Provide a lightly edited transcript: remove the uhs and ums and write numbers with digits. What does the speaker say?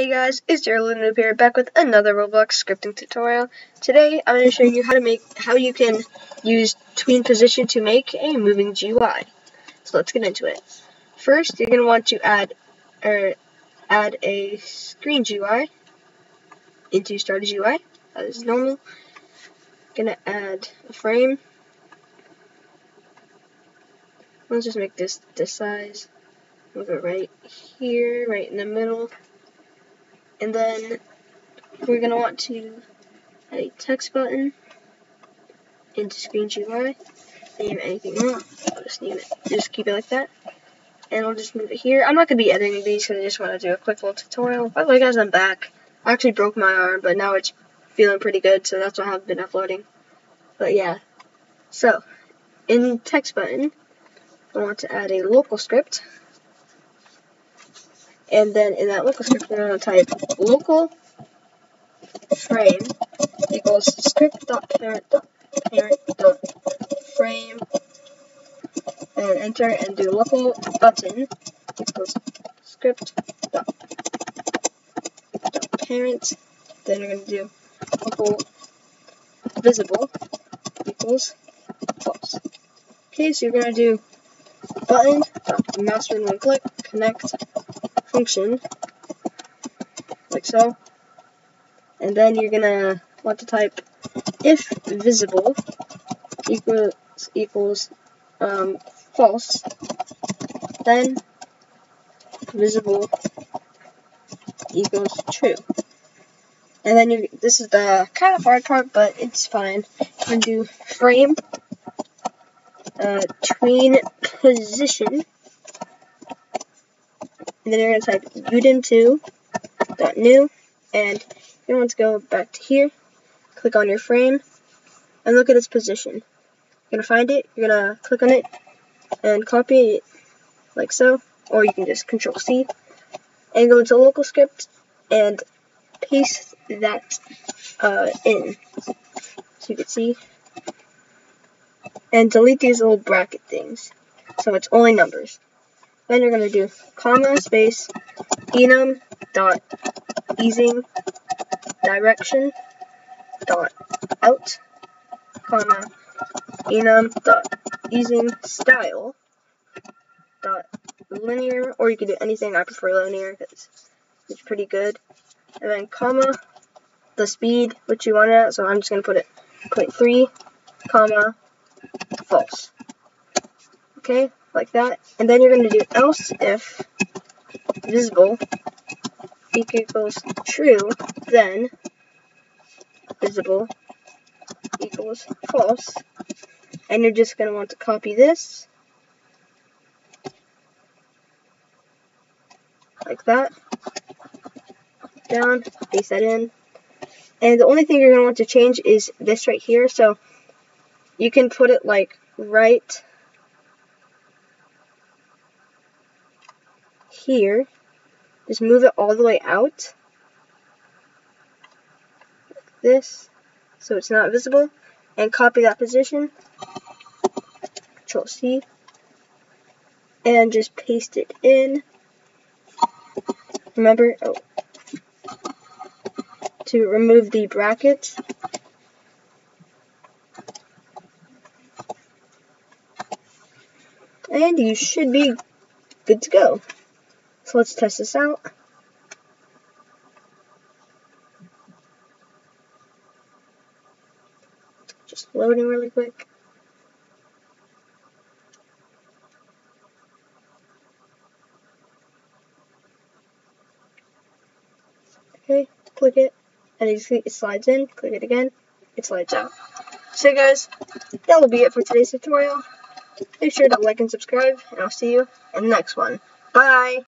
Hey guys, it's EarlyNoob here, back with another Roblox scripting tutorial. Today, I'm going to show you how you can use Tween Position to make a moving GUI. So let's get into it. First, you're going to want to add a ScreenGUI into StartGUI, as normal. I'm going to add a frame. Let's just make this size. We'll go right here, right in the middle. And then we're going to want to add a text button into ScreenGUI. Name anything you want. I'll just name it. Just keep it like that. And I'll just move it here. I'm not going to be editing these because I just want to do a quick little tutorial. By the way, guys, I'm back. I actually broke my arm, but now it's feeling pretty good, so that's why I haven't been uploading. But yeah. So, in text button, I want to add a local script. And then in that local script, we're going to type local frame equals script.parent.frame and enter and do local button equals script.parent. Then you're going to do local visible equals false. Okay, so you're going to do button.MouseButton1Click connect function, like so, and then you're gonna want to type if visible equals false, then visible equals true, and then this is the kind of hard part, but it's fine. You're gonna do frame tween position. And then you're going to type udin2.new, and you want to go back to here, click on your frame, and look at its position. You're going to find it, you're going to click on it, and copy it, like so, or you can just Control-C, and go to local script, and paste that in, so you can see, and delete these little bracket things, so it's only numbers. Then you're going to do comma space Enum.EasingDirection .out comma Enum.EasingStyle .linear, or you can do anything. I prefer linear because it's pretty good. And then comma the speed which you want it at, so I'm just going to put it 0.3 comma false. Okay, like that, and then you're going to do else if visible equals true, then visible equals false, and you're just going to want to copy this, like that, down, paste that in, and the only thing you're going to want to change is this right here, so you can put it like right here, just move it all the way out like this, so it's not visible, and copy that position, Control C, and just paste it in. Remember to remove the brackets, and you should be good to go. So let's test this out. Just loading really quick. Okay, click it, and it slides in. Click it again, it slides out. So guys, that will be it for today's tutorial. Make sure to like and subscribe, and I'll see you in the next one. Bye!